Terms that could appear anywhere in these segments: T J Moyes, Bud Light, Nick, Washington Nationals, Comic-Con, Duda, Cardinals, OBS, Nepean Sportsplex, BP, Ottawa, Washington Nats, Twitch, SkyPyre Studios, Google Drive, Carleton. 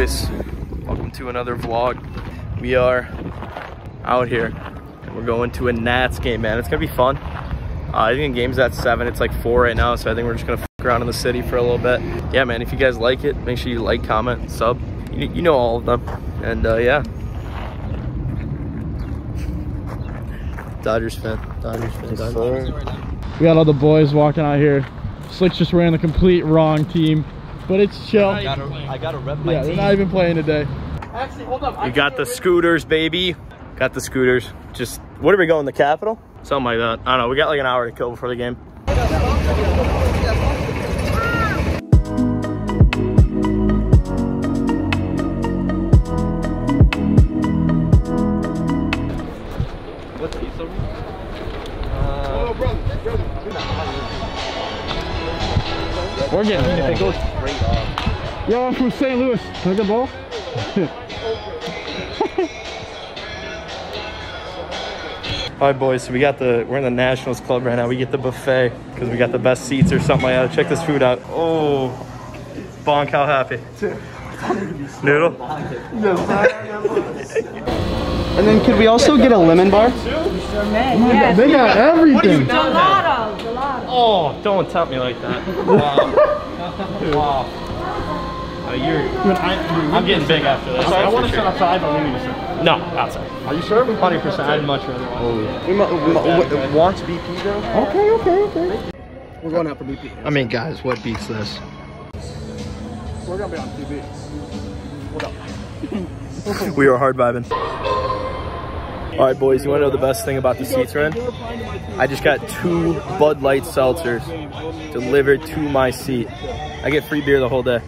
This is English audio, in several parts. boys, welcome to another vlog. We are out here and we're going to a Nats game, man. It's gonna be fun. I think the game's at 7, it's like 4 right now, so I think we're just gonna fuck around in the city for a little bit. Yeah, man, if you guys like it, make sure you like, comment, sub, you know all of them. And yeah, Dodgers fan. We got all the boys walking out here. Slick's just wearing the complete wrong team, but it's chill. I gotta rep my team. They're not even playing today. Actually, hold up. We got the scooters, baby. Got the scooters. Just, what are we going, the Capitol? Something like that. I don't know, we got like an hour to kill before the game. We're getting it. It goes straight up. Yo, I'm from St. Louis. Like the ball? All right, boys. So we're in the Nationals Club right now. We get the buffet because we got the best seats or something like that. Check this food out. Oh, Bonk, how happy. Noodle. And then could we also get a lemon bar? Yes. They got everything. What are you doing? Oh, don't tempt me like that. Wow. Wow. I'm getting big after this. I want to sit outside, but we need to sit. No, outside. Are you sure? 100%. I'd much rather watch. Oh, yeah. We watch BP though? Okay. We're going out for BP. I mean, guys, what beats this? We're going to be on TV. What up? We are hard vibing. All right, boys, you want to know the best thing about the seats we're in? I just got 2 Bud Light seltzers delivered to my seat. I get free beer the whole day.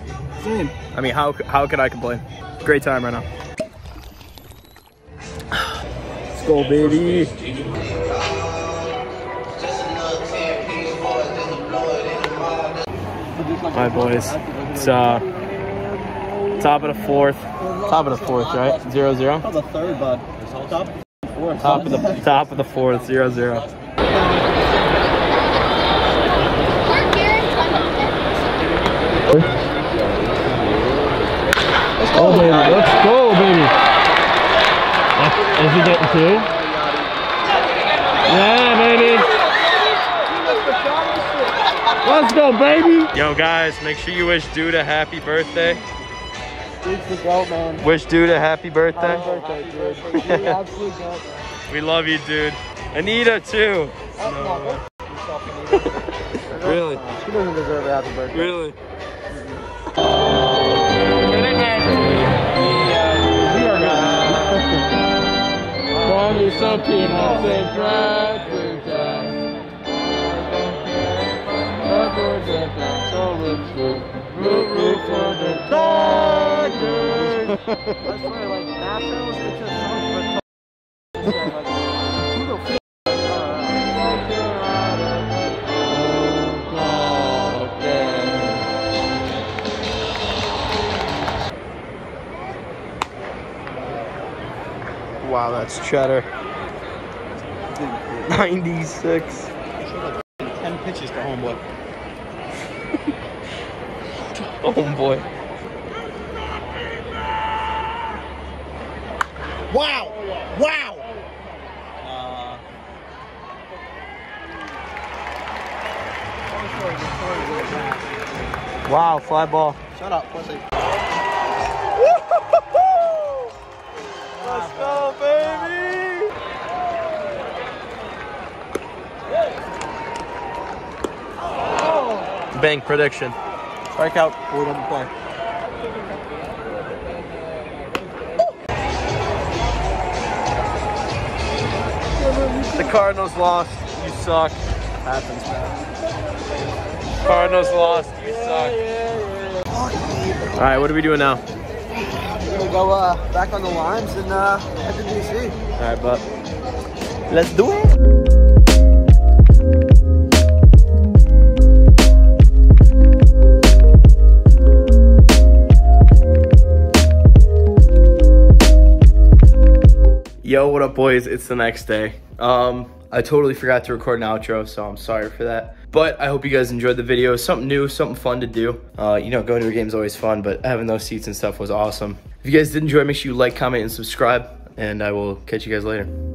I mean, how could I complain? Great time right now. Let's go, baby. All right, boys, it's top of the fourth, right? 0-0. Top of the third, bud. Top of the fourth, 0-0. Oh baby, let's go, baby. Is he getting 2? Yeah, baby. Let's go, baby. Yo, guys, make sure you wish Duda happy birthday. Goat, man. Wish dude a happy birthday. Happy birthday, dude. You're absolute goat, man. We love you, dude. Anita too. Oh, no. Really? She doesn't deserve a happy birthday. Really? We are good. Wrong, you're so peanuts and drive through time. Root for the Dodgers! I swear, like, Nationals, it just sounds retarded. Who the f***? Wow, that's cheddar. 96. I showed like 10 pitches to homeboy. Oh boy. Wow! Wow! Wow, fly ball. Shut up, pussy. Let's go, baby! Oh. Bang prediction. Strike out, we don't play. The Cardinals lost, you suck. Happens, man. Cardinals lost, you suck. Yeah. All right, what are we doing now? We're gonna go back on the limes and head to DC. All right, but let's do it. Yo, what up, boys? It's the next day. I totally forgot to record an outro, so I'm sorry for that. But I hope you guys enjoyed the video. Something new, something fun to do. You know, going to a game is always fun, but having those seats and stuff was awesome. If you guys did enjoy, make sure you like, comment, and subscribe, and I will catch you guys later.